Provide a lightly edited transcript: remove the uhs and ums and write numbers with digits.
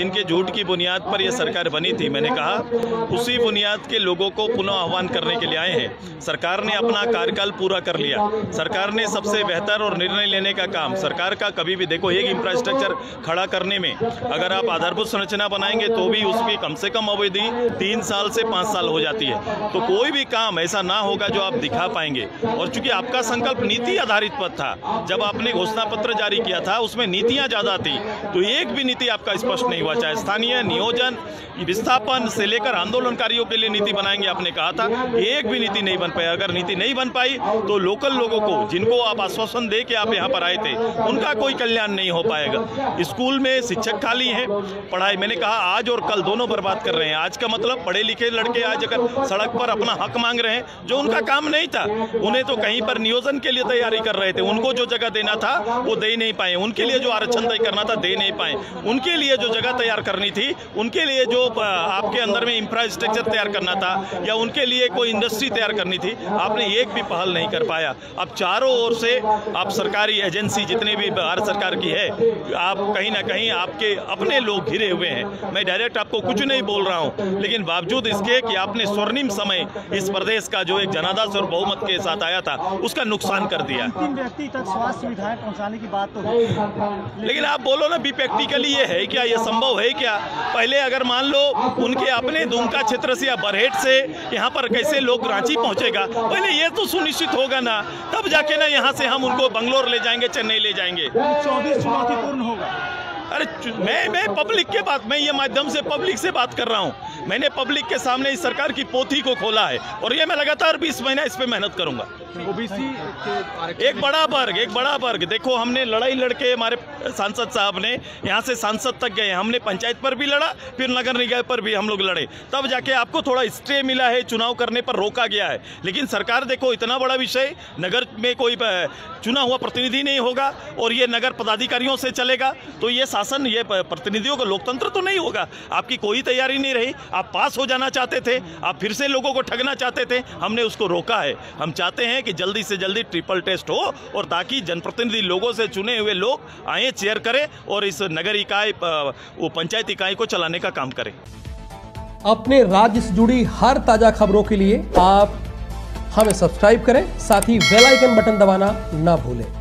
जिनके झूठ की बुनियाद पर यह सरकार बनी थी, मैंने कहा उसी बुनियाद के लोगों को पुनः आह्वान करने के लिए आए हैं। सरकार ने अपना कार्यकाल पूरा कर लिया, सरकार ने सबसे बेहतर और निर्णय लेने का काम, सरकार का कभी भी देखो एक इंफ्रास्ट्रक्चर खड़ा करने में अगर आप आधारभूत संरचना बनाएंगे तो भी उसकी कम से कम अवधि 3 साल से 5 साल हो जाती है। तो कोई भी काम ऐसा ना होगा जो आप दिखा पाएंगे। और चूंकि आपका संकल्प नीति आधारित पद था, जब आपने घोषणा पत्र जारी किया था उसमें नीतियां ज्यादा थी, तो एक भी नीति आपका स्पष्ट नहीं हुआ। चाहे स्थानीय, नियोजन, विस्थापन से लेकर आंदोलनकारियों के लिए नीति बनाएंगे आपने कहा था, एक भी नीति नहीं बन पाई। अगर नीति नहीं बन पाई तो लोकल लोगों को, जिनको आप आश्वासन दे के आप यहाँ पर आए थे, उनका कोई कल्याण नहीं हो पाएगा। स्कूल में शिक्षक खाली है, पढ़ाई मैंने कहा आज और कल दोनों बर्बाद कर रहे हैं। आज का मतलब पढ़े लिखे लड़के आज अगर सड़क पर अपना हक मांग रहे हैं जो उनका काम नहीं था, उन्हें तो कहीं पर नियोजन के लिए तैयारी कर रहे थे, उनको जो जगह देना था वो दे नहीं पाए, उनके लिए जो आरक्षण तय करना था दे नहीं पाए, उनके लिए जो जगह तैयार करनी थी, उनके लिए जो आपके अंदर में इंफ्रास्ट्रक्चर तैयार करना था या उनके लिए कोई इंडस्ट्री तैयार करनी थी, आपने एक भी पहल नहीं कर पाया। अब चारों ओर से आप सरकारी एजेंसी जितने भी भारत सरकार की है, आप कहीं ना कहीं आपके अपने लोग घिरे हुए हैं। मैं डायरेक्ट आपको कुछ नहीं बोल रहा हूं, लेकिन बावजूद इसके कि आपने स्वर्णिम समय इस प्रदेश का जो एक जनादेश और बहुमत के साथ आया था उसका नुकसान कर दिया। अंतिम व्यक्ति तक स्वास्थ्य सुविधाएं पहुंचाने की बात तो है, लेकिन आप बोलो ना भी प्रैक्टिकली ये है क्या, ये संभव है क्या? पहले अगर मान लो उनके अपने दुमका क्षेत्र से या बरहेट से यहाँ पर कैसे लोग रांची पहुंचेगा, पहले ये तो सुनिश्चित होगा ना, तब जाके ना यहाँ से हम उनको बंगलोर ले जाएंगे, चेन्नई ले जाएंगे। 24 चुनौतीपूर्ण होगा। अरे मैं पब्लिक के बात, मैं ये माध्यम से पब्लिक से बात कर रहा हूँ। मैंने पब्लिक के सामने इस सरकार की पोथी को खोला है और ये मैं लगातार 20 महीना इस पे मेहनत करूंगा। ओबीसी एक बड़ा वर्ग देखो, हमने लड़ाई लड़के हमारे सांसद साहब ने यहाँ से सांसद तक गए, हमने पंचायत पर भी लड़ा, फिर नगर निकाय पर भी हम लोग लड़े, तब जाके आपको थोड़ा स्टे मिला है, चुनाव करने पर रोका गया है। लेकिन सरकार देखो इतना बड़ा विषय, नगर में कोई चुना हुआ प्रतिनिधि नहीं होगा और ये नगर पदाधिकारियों से चलेगा, तो ये शासन, ये प्रतिनिधियों का लोकतंत्र तो नहीं होगा। आपकी कोई तैयारी नहीं रही, आप पास हो जाना चाहते थे, आप फिर से लोगों को ठगना चाहते थे, हमने उसको रोका है। हम चाहते हैं कि जल्दी से जल्दी ट्रिपल टेस्ट हो और ताकि जनप्रतिनिधि लोगों से चुने हुए लोग आए, चेयर करें और इस नगर इकाई, वो पंचायत इकाई को चलाने का काम करें। अपने राज्य से जुड़ी हर ताजा खबरों के लिए आप हमें सब्सक्राइब करें, साथ ही बेल आइकन बटन दबाना ना भूलें।